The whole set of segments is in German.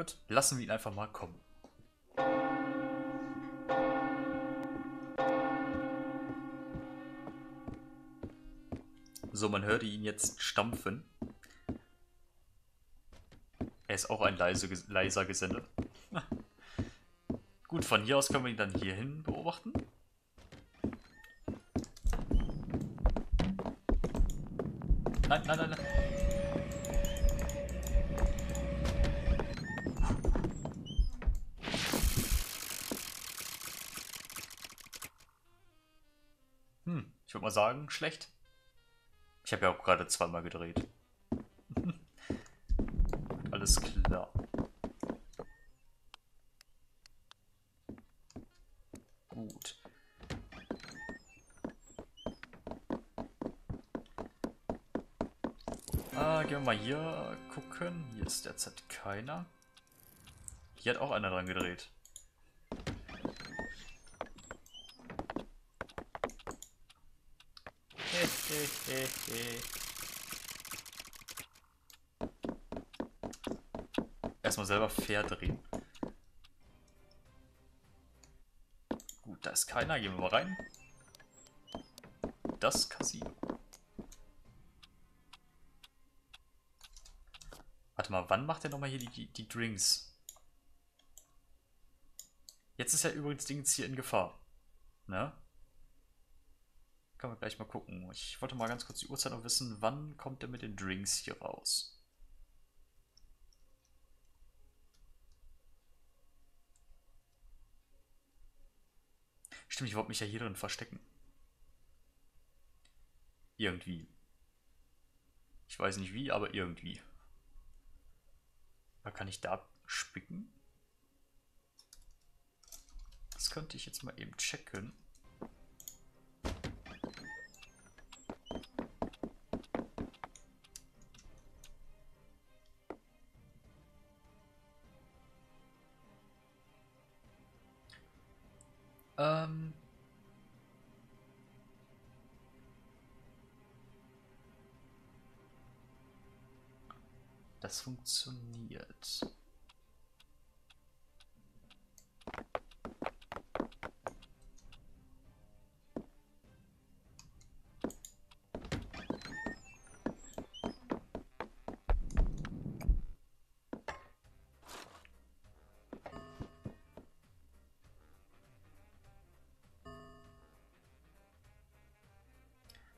Gut, lassen wir ihn einfach mal kommen. So, man hörte ihn jetzt stampfen. Er ist auch ein leiser Geselle. Gut, von hier aus können wir ihn dann hierhin beobachten. Nein, nein, nein, nein. Ich würde mal sagen, schlecht. Ich habe ja auch gerade zweimal gedreht. Alles klar. Gut. Gehen wir mal hier gucken. Hier ist derzeit keiner. Hier hat auch einer dran gedreht. Erstmal selber fair drehen. Gut, da ist keiner. Gehen wir mal rein. Das Casino. Warte mal, wann macht er nochmal hier die Drinks? Jetzt ist ja übrigens Dings hier in Gefahr. Ne? Können wir gleich mal gucken. Ich wollte mal ganz kurz die Uhrzeit noch wissen, wann kommt er mit den Drinks hier raus? Stimmt, ich wollte mich ja hier drin verstecken. Irgendwie. Ich weiß nicht wie, aber irgendwie. Kann ich da spicken? Das könnte ich jetzt mal eben checken. Das funktioniert.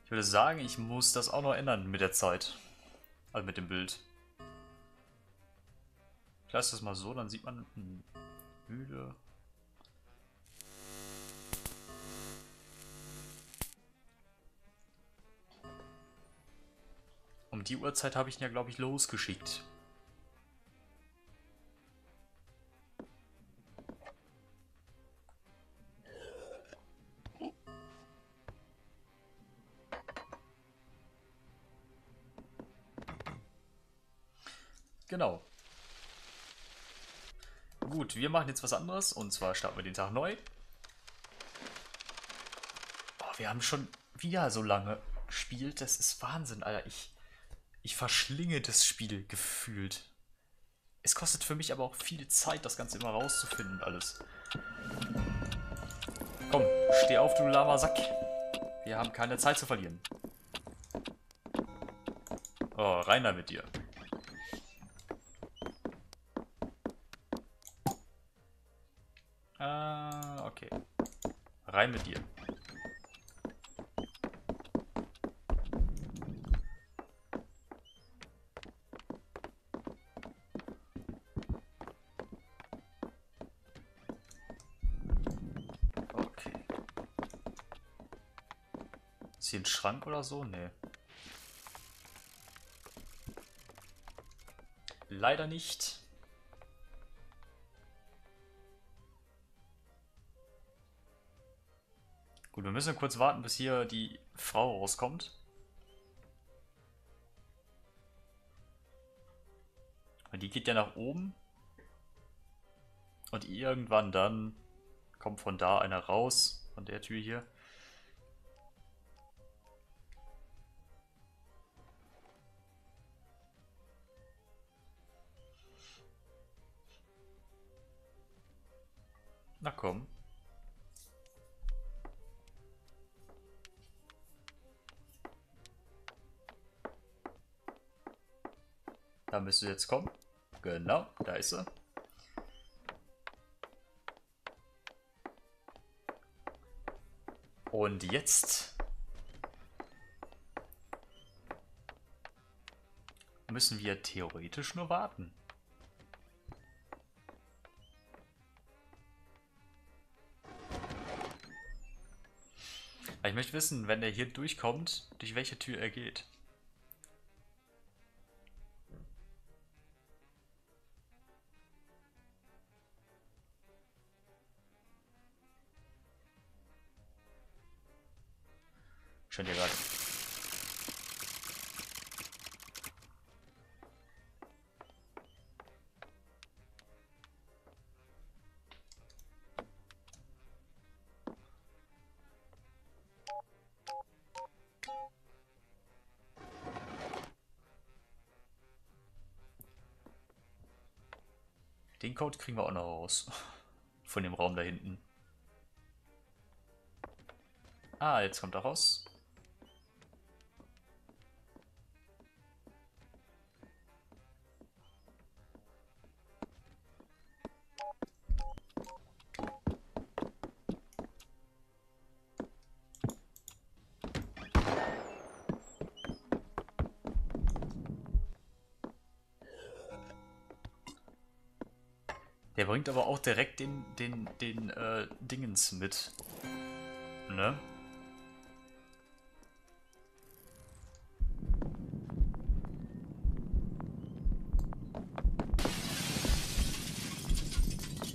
Ich würde sagen, ich muss das auch noch ändern mit der Zeit. Also mit dem Bild. Ich lasse das mal so, dann sieht man müde. Um die Uhrzeit habe ich ihn ja, glaube ich, losgeschickt. Genau. Gut, wir machen jetzt was anderes und zwar starten wir den Tag neu. Oh, wir haben schon wieder so lange gespielt, das ist Wahnsinn, Alter. Ich verschlinge das Spiel gefühlt. Es kostet für mich aber auch viel Zeit, das Ganze immer rauszufinden und alles. Komm, steh auf, du Lamasack. Wir haben keine Zeit zu verlieren. Oh, rein da mit dir. Okay. Rein mit dir. Okay. Ist hier ein Schrank oder so? Nee. Leider nicht. Gut, wir müssen kurz warten, bis hier die Frau rauskommt. Und die geht ja nach oben. Und irgendwann dann kommt von da einer raus, von der Tür hier. Na komm. Da müsste jetzt kommen. Genau, da ist er. Und jetzt müssen wir theoretisch nur warten. Aber ich möchte wissen, wenn er hier durchkommt, durch welche Tür er geht. Schön hier gerade. Den Code kriegen wir auch noch raus. Von dem Raum da hinten. Ah, jetzt kommt er raus. Der bringt aber auch direkt den Dingens mit. Ne?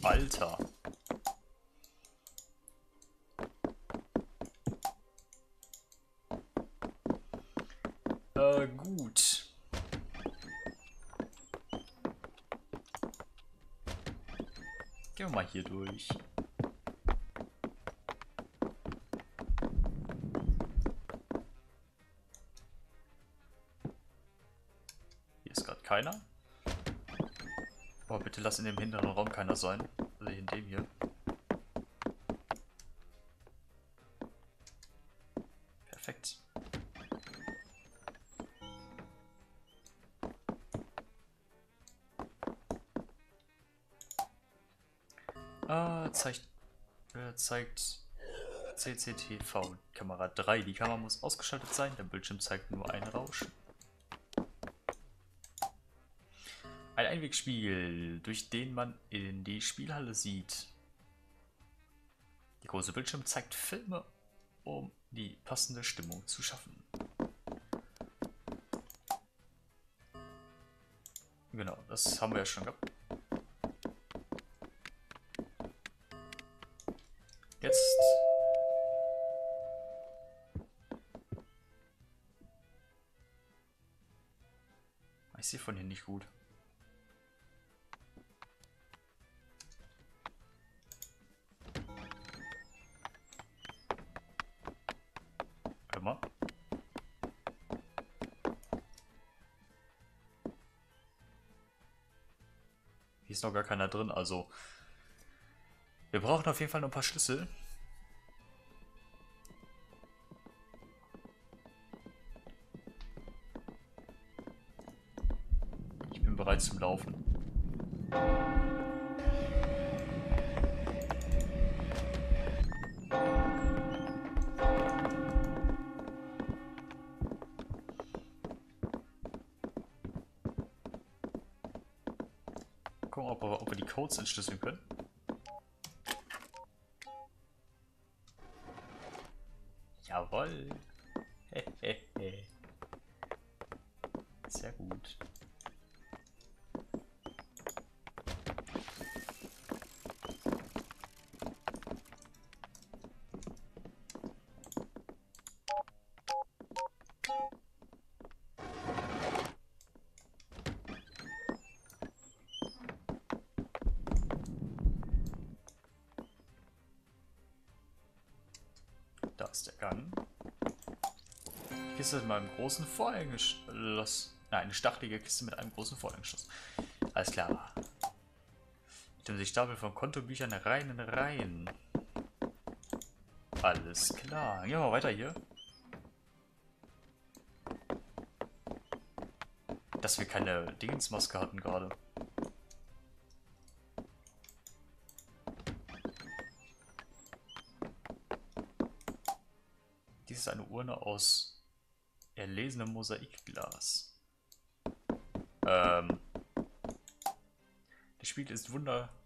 Alter. Gut. Gehen wir mal hier durch. Hier ist gerade keiner. Boah, bitte lass in dem hinteren Raum keiner sein. Also in dem hier. Perfekt. Zeigt CCTV Kamera 3. Die Kamera muss ausgeschaltet sein, der Bildschirm zeigt nur ein Rauschen. Ein Einwegspiegel, durch den man in die Spielhalle sieht. Der große Bildschirm zeigt Filme, um die passende Stimmung zu schaffen. Genau, das haben wir ja schon gehabt. Jetzt. Ich sehe von hier nicht gut. Warte mal. Hier ist noch gar keiner drin, also. Wir brauchen auf jeden Fall noch ein paar Schlüssel. Ich bin bereit zum Laufen. Gucken, ob wir die Codes entschlüsseln können. Jawohl. Sehr gut. Da ist der Gang. Die Kiste mit einem großen Vorhängeschloss. Nein, eine stachelige Kiste mit einem großen Vorhängeschloss. Alles klar. Stimmt, ich stapel von Kontobüchern rein in Reihen. Alles klar. Gehen wir mal weiter hier. Dass wir keine Dingensmaske hatten gerade. Dies ist eine Urne aus erlesenem Mosaikglas. Das Spiel ist wunderschön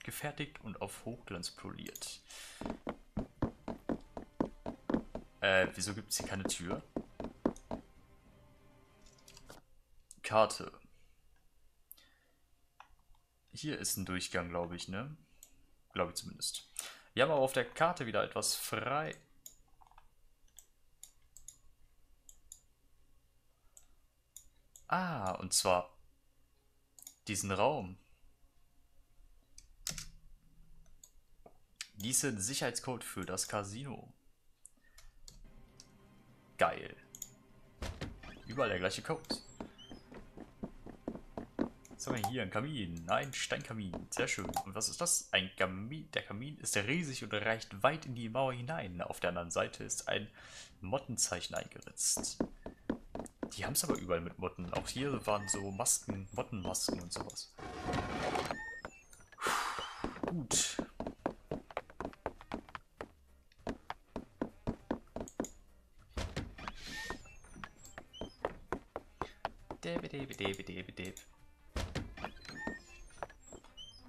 gefertigt und auf Hochglanz poliert. Wieso gibt es hier keine Tür? Karte. Hier ist ein Durchgang, glaube ich, ne? Glaube ich zumindest. Wir haben aber auf der Karte wieder etwas frei. Ah, und zwar diesen Raum. Dies ist ein Sicherheitscode für das Casino. Geil. Überall der gleiche Code. Was haben wir hier? Ein Kamin. Ein Steinkamin. Sehr schön. Und was ist das? Ein Kamin. Der Kamin ist riesig und reicht weit in die Mauer hinein. Auf der anderen Seite ist ein Mottenzeichen eingeritzt. Die haben es aber überall mit Motten. Auch hier waren so Masken, Mottenmasken und sowas. Gut.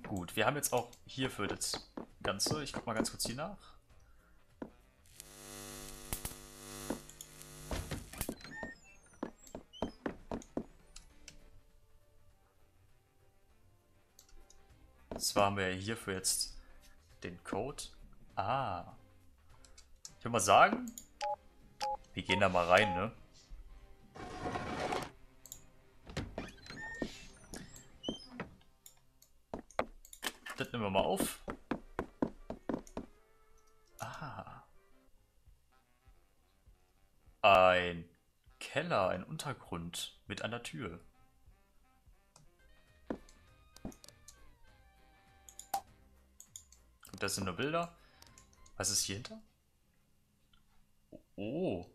Gut, wir haben jetzt auch hier für das Ganze, ich guck mal ganz kurz hier nach. Zwar haben wir hierfür jetzt den Code. Ah. Ich würde mal sagen, wir gehen da mal rein, ne? Das nehmen wir mal auf. Ah. Ein Keller, ein Untergrund mit einer Tür. Und das sind nur Bilder. Was ist hier hinter? Oh.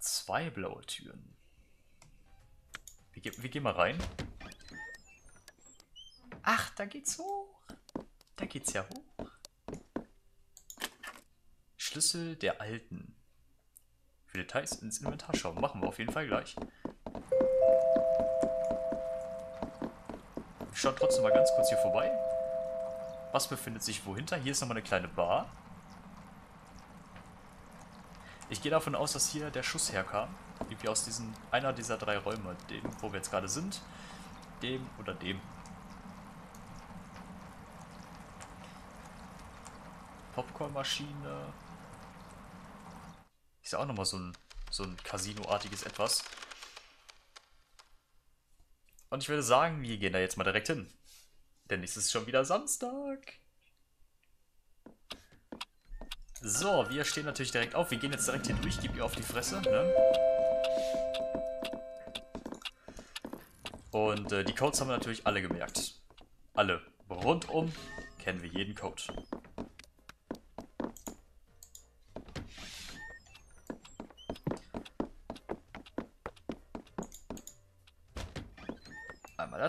2 blaue Türen. Wir gehen mal rein. Ach, da geht's hoch. Da geht's ja hoch. Schlüssel der Alten. Für Details ins Inventar schauen. Machen wir auf jeden Fall gleich. Ich schaue trotzdem mal ganz kurz hier vorbei. Was befindet sich wohinter? Hier ist nochmal eine kleine Bar. Ich gehe davon aus, dass hier der Schuss herkam. Irgendwie aus diesem, einer dieser 3 Räume. Dem, wo wir jetzt gerade sind. Dem oder dem. Popcornmaschine. Ist ja auch nochmal so ein Casino-artiges etwas. Und ich würde sagen, wir gehen da jetzt mal direkt hin. Denn es ist schon wieder Samstag. So, wir stehen natürlich direkt auf. Wir gehen jetzt direkt hier durch. Gib ihr auf die Fresse. Ne? Und die Codes haben wir natürlich alle gemerkt. Alle. Rundum kennen wir jeden Code.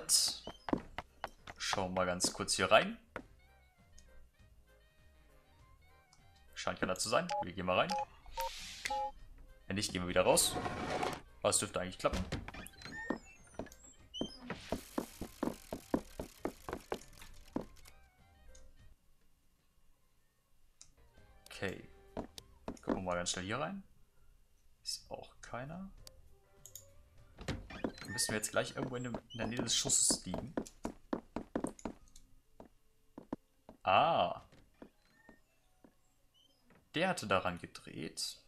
Das. Schauen wir mal ganz kurz hier rein. Scheint keiner zu sein. Wir gehen mal rein. Wenn nicht, gehen wir wieder raus. Aber es dürfte eigentlich klappen. Okay. Gucken wir mal ganz schnell hier rein. Ist auch keiner. Müssen wir jetzt gleich irgendwo in der Nähe des Schusses liegen. Ah. Der hatte daran gedreht.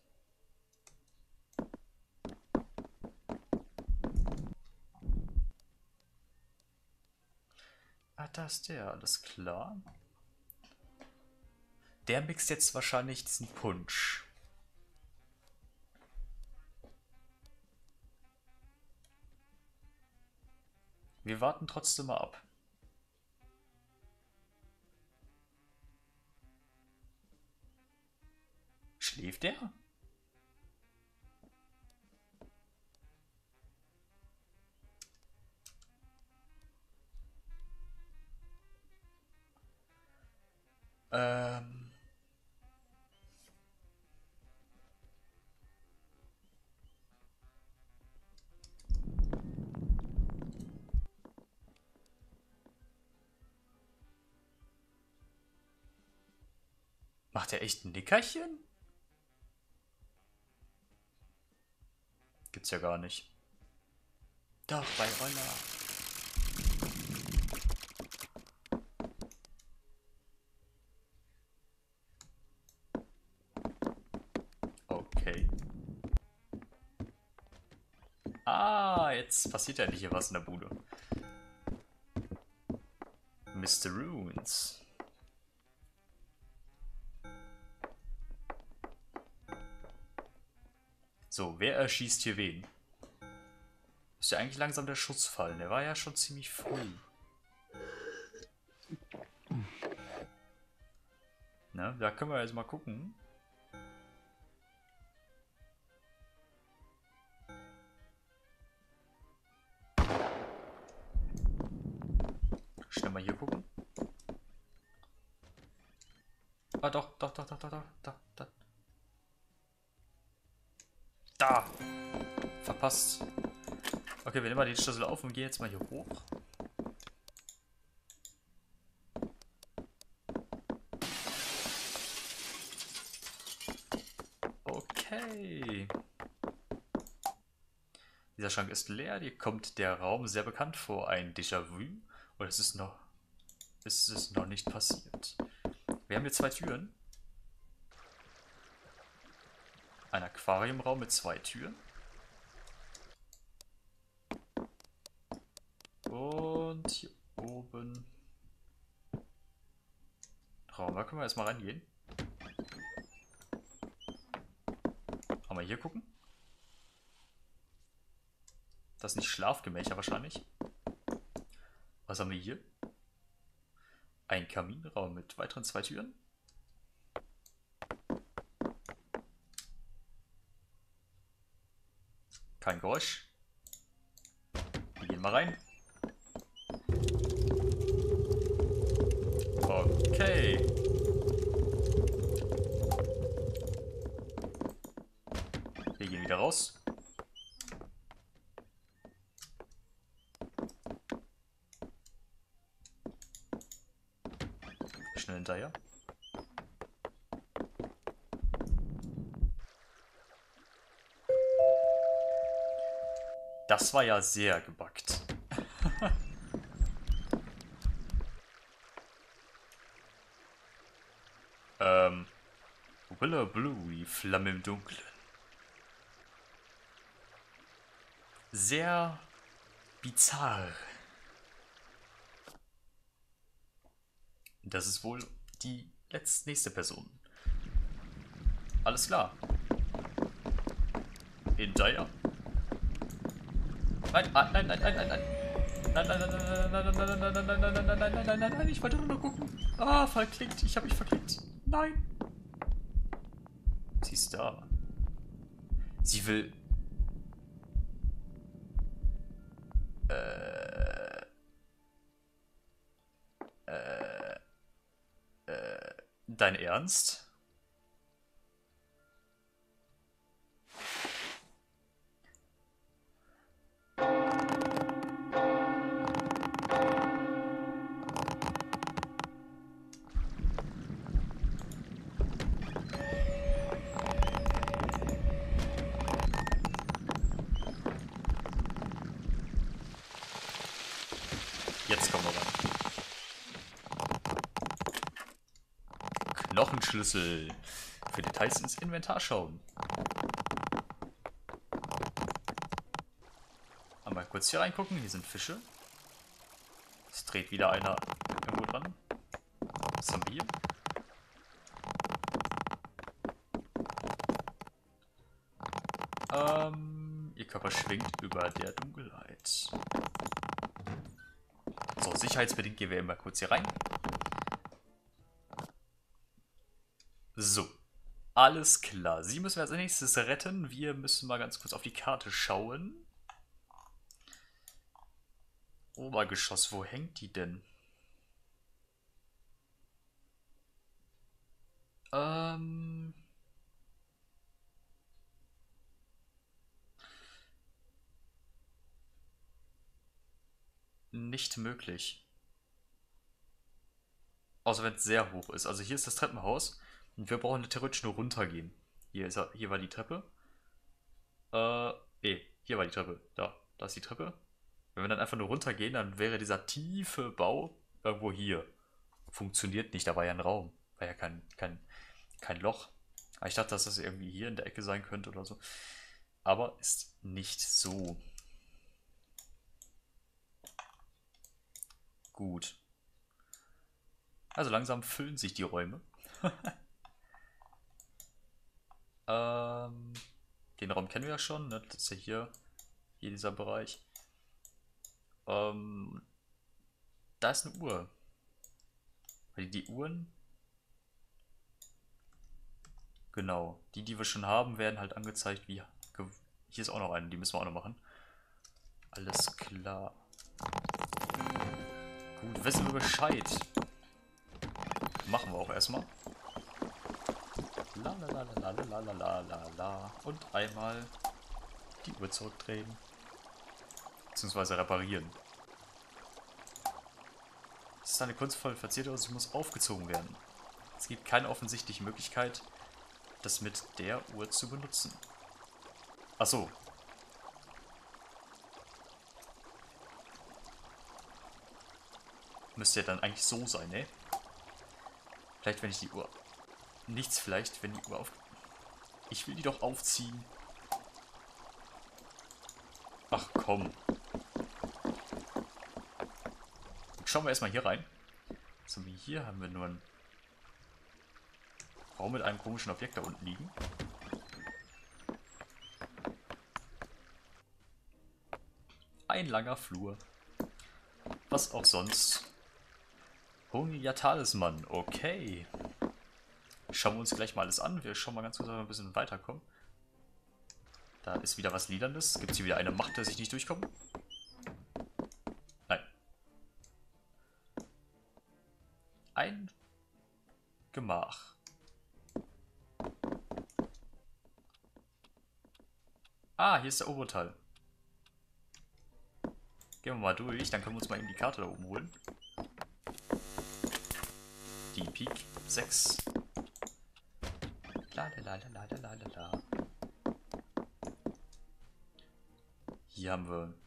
Ah, da ist der. Alles klar. Der mixt jetzt wahrscheinlich diesen Punsch. Wir warten trotzdem mal ab. Schläft er? Macht er echt ein Nickerchen? Gibt's ja gar nicht. Doch, bei Roller. Okay. Ah, jetzt passiert ja nicht hier was in der Bude. Mr. Runes. So, wer erschießt hier wen? Ist ja eigentlich langsam der Schuss fallen. Der war ja schon ziemlich früh. Na, da können wir jetzt mal gucken. Schnell mal hier gucken. Ah, doch. Da! Verpasst. Okay, wir nehmen mal den Schlüssel auf und gehen jetzt mal hier hoch. Okay. Dieser Schrank ist leer. Hier kommt der Raum sehr bekannt vor. Ein Déjà-vu. Und es ist noch nicht passiert. Wir haben hier zwei Türen. Ein Aquariumraum mit zwei Türen. Und hier oben. Raum, da können wir erstmal reingehen. Mal hier gucken. Das ist nicht Schlafgemächer wahrscheinlich. Was haben wir hier? Ein Kaminraum mit weiteren zwei Türen. Kein Geräusch. Wir gehen mal rein. Okay. Wir gehen wieder raus. Schnell hinterher. Das war ja sehr gebackt. Willow Blue, die Flamme im Dunkeln. Sehr bizarr. Das ist wohl die nächste Person. Alles klar. Hinterher. Nein, ich wollte nur gucken. Ah, verklickt, ich habe mich verklickt. Nein. Sie ist da. Sie will... Dein Ernst? Schlüssel. Für Details ins Inventar schauen. Mal kurz hier reingucken. Hier sind Fische. Es dreht wieder einer irgendwo dran. Was haben wir hier? Ihr Körper schwingt über der Dunkelheit. So, sicherheitsbedingt gehen wir immer kurz hier rein. So, Alles klar. Sie müssen wir als nächstes retten. Wir müssen mal ganz kurz auf die Karte schauen. Obergeschoss, wo hängt die denn? Nicht möglich. Außer wenn es sehr hoch ist. Also hier ist das Treppenhaus. Und wir brauchen theoretisch nur runtergehen. Hier war die Treppe. Hier war die Treppe. Da ist die Treppe. Wenn wir dann einfach nur runtergehen, dann wäre dieser tiefe Bau irgendwo hier. Funktioniert nicht, da war ja ein Raum. War ja kein Loch. Aber ich dachte, dass das irgendwie hier in der Ecke sein könnte oder so. Aber ist nicht so. Gut. Also langsam füllen sich die Räume. Den Raum kennen wir ja schon, ne? Das ist ja hier dieser Bereich. Da ist eine Uhr. Die Uhren, genau, die wir schon haben, werden halt angezeigt, wie hier ist auch noch eine, die müssen wir auch noch machen. Alles klar. Gut, wissen wir Bescheid. Machen wir auch erstmal. La la la la la la la la la. Und einmal die Uhr zurückdrehen. Beziehungsweise reparieren. Das ist eine kunstvoll verzierte, also sie muss aufgezogen werden. Es gibt keine offensichtliche Möglichkeit, das mit der Uhr zu benutzen. Ach so. Müsste ja dann eigentlich so sein, ne? Vielleicht, wenn ich die Uhr... Nichts vielleicht, wenn die Uhr auf... Ich will die doch aufziehen. Ach komm. Schauen wir erstmal hier rein. So, wie hier haben wir nur einen Raum mit einem komischen Objekt da unten liegen. Ein langer Flur. Was auch sonst. Hungriger Talisman. Okay. Schauen wir uns gleich mal alles an. Wir schauen mal ganz kurz, ob wir ein bisschen weiterkommen. Da ist wieder was Lilanes. Gibt es hier wieder eine Macht, dass ich nicht durchkomme? Nein. Ein Gemach. Ah, hier ist der obere Teil. Gehen wir mal durch, dann können wir uns mal eben die Karte da oben holen. Die Peak 6. La la la la la la la. Hier haben wir einen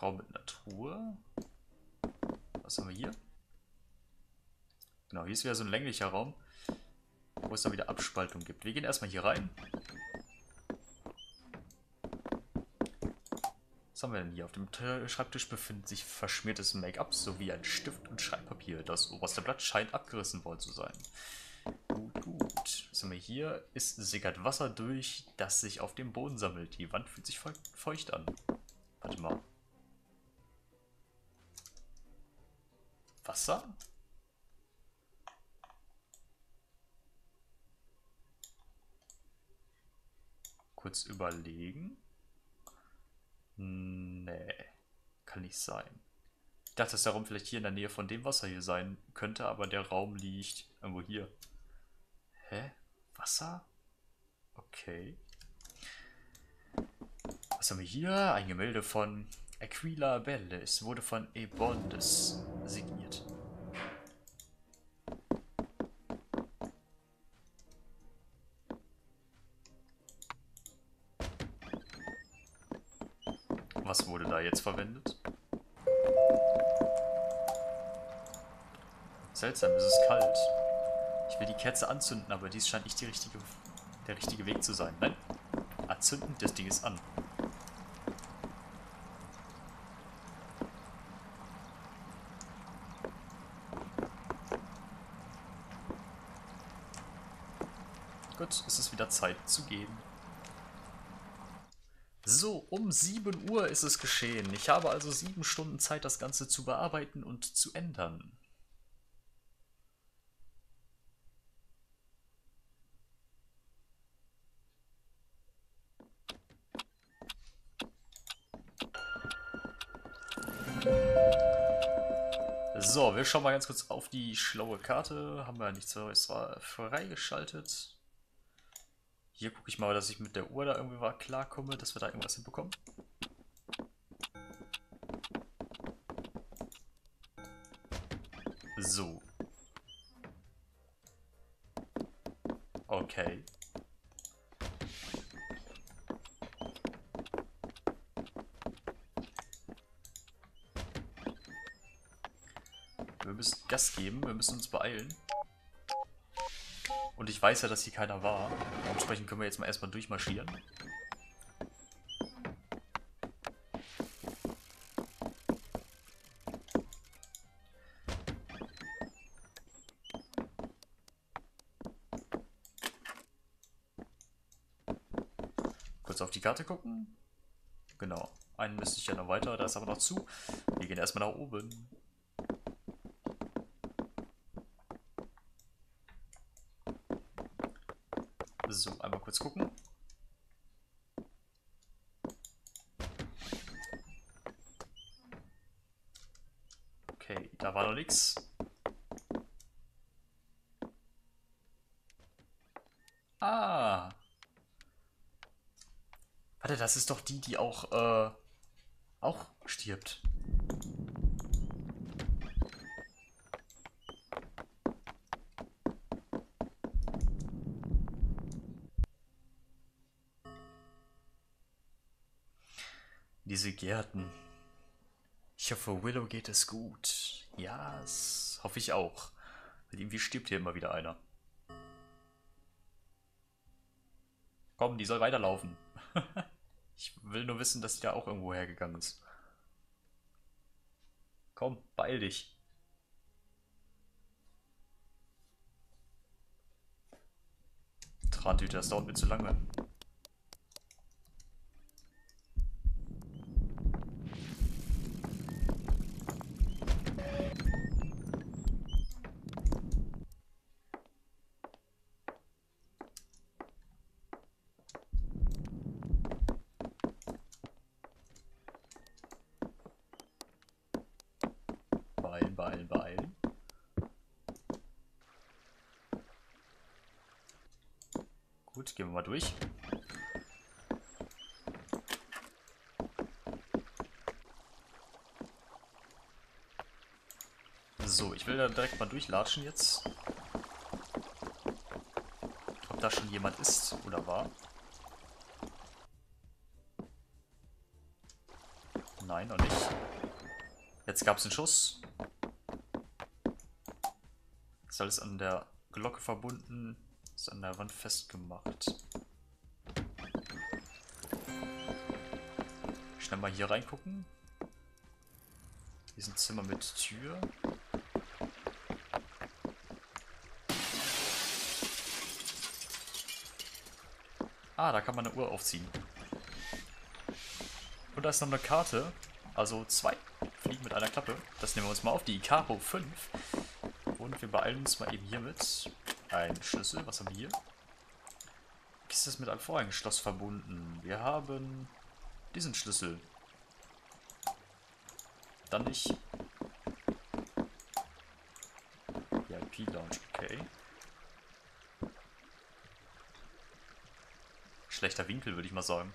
Raum mit einer Truhe. Was haben wir hier? Genau, hier ist wieder so ein länglicher Raum, wo es dann wieder Abspaltung gibt. Wir gehen erstmal hier rein. Was haben wir denn hier? Auf dem Schreibtisch befindet sich verschmiertes Make-up sowie ein Stift und Schreibpapier. Das oberste Blatt scheint abgerissen worden zu sein. Gut. Was haben wir hier? Es sickert Wasser durch, das sich auf dem Boden sammelt. Die Wand fühlt sich feucht an. Warte mal. Wasser? Kurz überlegen. Nee, kann nicht sein. Ich dachte, dass der Raum vielleicht hier in der Nähe von dem Wasser hier sein könnte, aber der Raum liegt irgendwo hier. Hä? Wasser? Okay. Was haben wir hier? Ein Gemälde von Aquila Belle. Es wurde von Ebondes signiert. Was wurde da jetzt verwendet? Seltsam, es ist kalt. Ich will die Kerze anzünden, aber dies scheint nicht der richtige Weg zu sein. Nein, anzünden, das Ding ist an. Gut, es ist wieder Zeit zu gehen. So, um 7 Uhr ist es geschehen. Ich habe also 7 Stunden Zeit, das Ganze zu bearbeiten und zu ändern. So, wir schauen mal ganz kurz auf die schlaue Karte. Haben wir ja nichts freigeschaltet. Hier gucke ich mal, dass ich mit der Uhr da irgendwie klarkomme, dass wir da irgendwas hinbekommen. So. Okay. Wir müssen Gas geben, wir müssen uns beeilen. Und ich weiß ja, dass hier keiner war. Dementsprechend können wir jetzt mal erstmal durchmarschieren. Kurz auf die Karte gucken. Genau, einen müsste ich ja noch weiter, da ist aber noch zu. Wir gehen erstmal nach oben. So, einmal kurz gucken. Okay, da war noch nichts. Ah. Warte, das ist doch die, die auch stirbt. Diese Gärten. Ich hoffe, Willow geht es gut. Ja, das hoffe ich auch. Weil irgendwie stirbt hier immer wieder einer. Komm, die soll weiterlaufen. Ich will nur wissen, dass die da auch irgendwo hergegangen ist. Komm, beeil dich. Trantüte, das dauert mir zu lange. Beeilen. Gut, gehen wir mal durch. So, ich will da direkt mal durchlatschen jetzt. Ob da schon jemand ist oder war. Nein, noch nicht. Jetzt gab es einen Schuss. Ist alles an der Glocke verbunden, ist an der Wand festgemacht. Schnell mal hier reingucken. Hier ist ein Zimmer mit Tür. Ah, da kann man eine Uhr aufziehen. Und da ist noch eine Karte, also zwei Fliegen mit einer Klappe. Das nehmen wir uns mal auf, die Icaro 5. Und wir beeilen uns mal eben hiermit. Ein Schlüssel, was haben wir hier? Kiste ist mit einem Vorhängeschloss verbunden. Wir haben diesen Schlüssel. Dann nicht. VIP-Lounge, okay. Schlechter Winkel, würde ich mal sagen.